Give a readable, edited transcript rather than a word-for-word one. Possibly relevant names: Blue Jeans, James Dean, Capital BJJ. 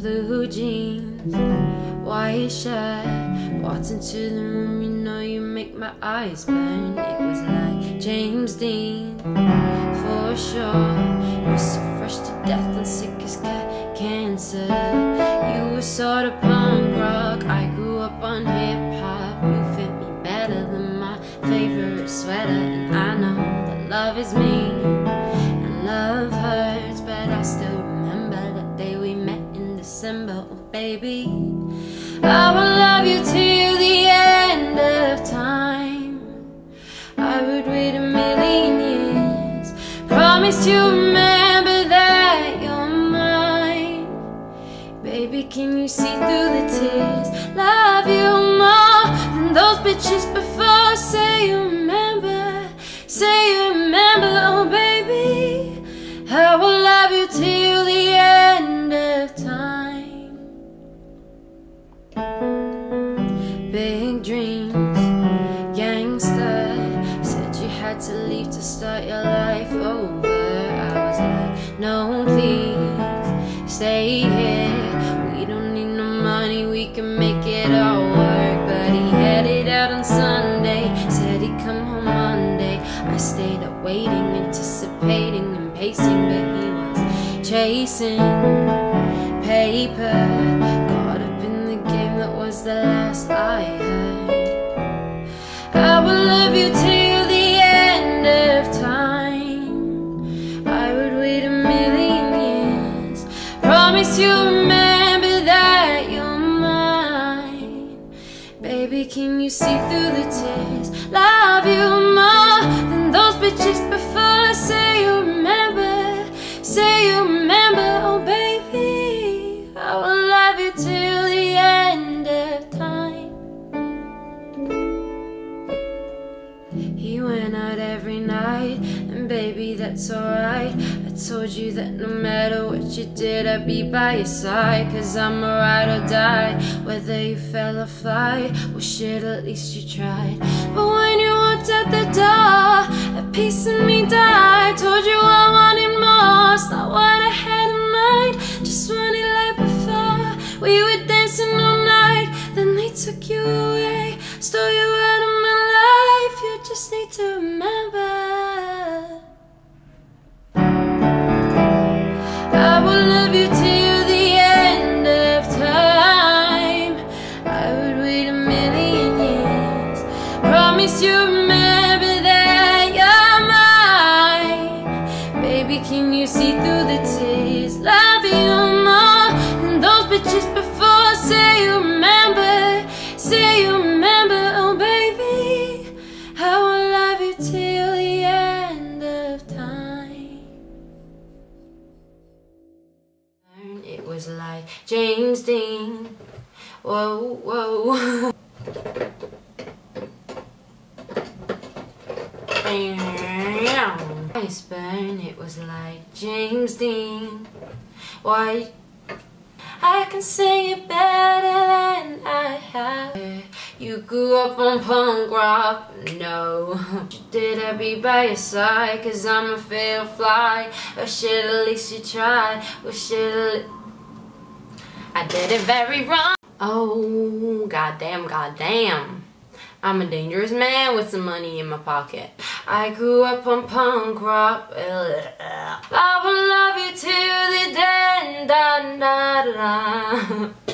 blue jeans, white shirt. Walked into the room, you know you make my eyes burn. It was like James Dean, for sure. You were so fresh to death and sick as cat cancer. You were sort of punk rock, I grew up on hip-hop. You fit me better than my favorite sweater. And I know that love is me, and love hurts, but I still remember that day we met in December. Oh baby, I will love you till the end of time. I would wait a million years. Promise you remember that you're mine. Baby, can you see through the tears? Love you more than those bitches before. Say you remember, say you remember. Oh baby, I will love you till the end of time. Big dreams, gangster. Said you had to leave to start your life over. I was like, no please, stay here. We don't need no money, we can make it all work. But he headed out on Sunday, said he'd come home Monday. I stayed up waiting, anticipating and pacing. But he was chasing paper, was the last I heard. I will love you till the end of time. I would wait a million years. Promise you remember that you're mine. Baby, can you see through the tears? Love you more than those bitches before. I say you remember, say you remember. Oh baby, I will love you till the end of time. He went out every night, and baby, that's alright. I told you that no matter what you did, I'd be by your side. Cause I'm a ride or die, whether you fell or fly. Well shit, at least you tried. But when you walked out the door, a piece of me died. Told you I wanted more, it's not what I had in mind. Just wanted life before, we were dancing all night. Then they took you away, stole you out of my life. You just need to remember, I will love you till the end of time. I would wait a million years. Promise you remember that you're mine. Baby, can you see through the tears? Love you more than those bitches before. Say you remember, say you remember. Oh baby, I will love you till the end of time. It was like James Dean. Whoa, whoa. Ice burn. It was like James Dean. Why? I can sing it better than I have. You grew up on punk rock, no. Did I be by your side? Cause I'm a fail fly. Oh shit, at least you tried. Well shit, I did it very wrong. Oh, goddamn, goddamn. I'm a dangerous man with some money in my pocket. I grew up on punk rock. I will love you till the end. Da, da, da, da.